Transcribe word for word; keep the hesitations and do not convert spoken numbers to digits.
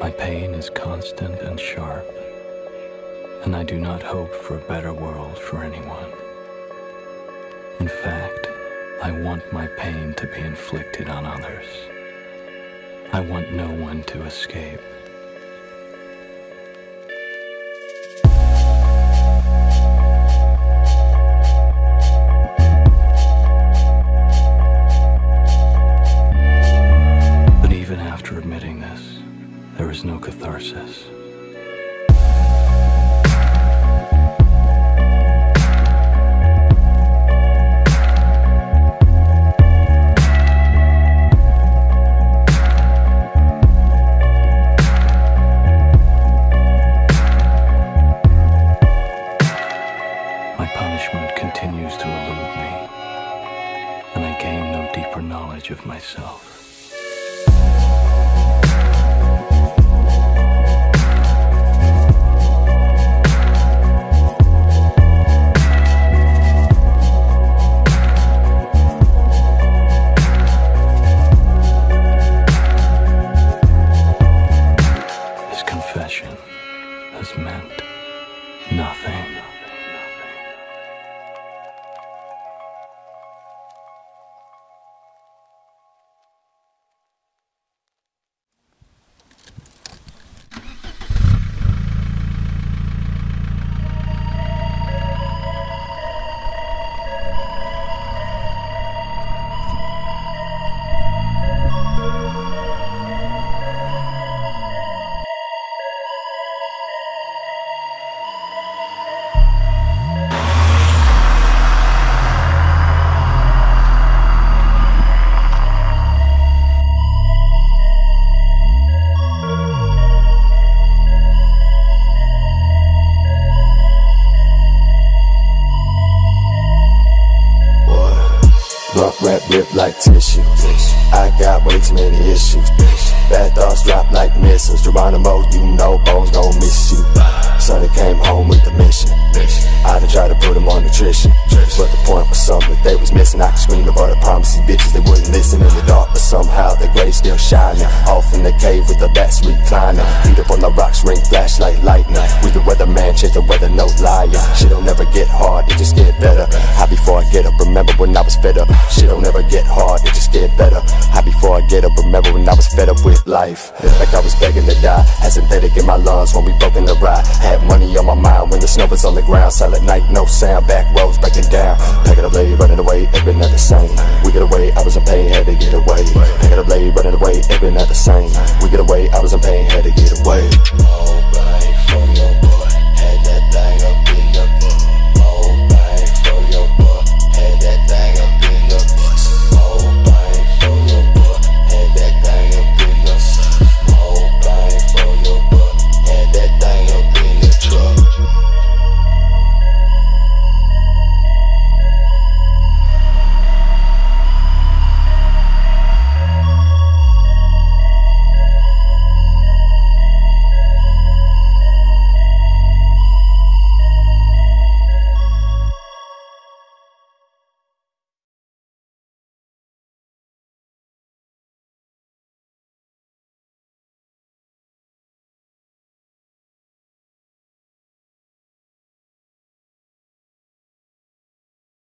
My pain is constant and sharp, and I do not hope for a better world for anyone. In fact, I want my pain to be inflicted on others. I want no one to escape. But even after admitting this, there is no catharsis. Continues to elude me, and I gain no deeper knowledge of myself. This confession has meant nothing. Rip like tissue. I got way too many issues. Bad thoughts drop like missiles. Geronimo, you know bones gon' miss you. Son, he came home with the mission. I done tried to put him on nutrition, but the point was something that they was missing. I could scream about the promises, bitches, they wouldn't listen. In the dark, but somehow the grave still shining. Off in the cave with the bats reclining. Feet up on the rocks, ring flash like lightning. We the weatherman, chase the weather, no liar. Shit don't never get hard, it just get better. High before I get up, remember when I was fed up. Shit don't never get hard, it just get better. High before I get up, remember when I was fed up with life. Like I was begging to die, had synthetic in my lungs when we broke in the ride. Had money on my mind when the snow was on the ground. Silent night, no sound, back roads breaking down. Packing up late, running away, every night the same.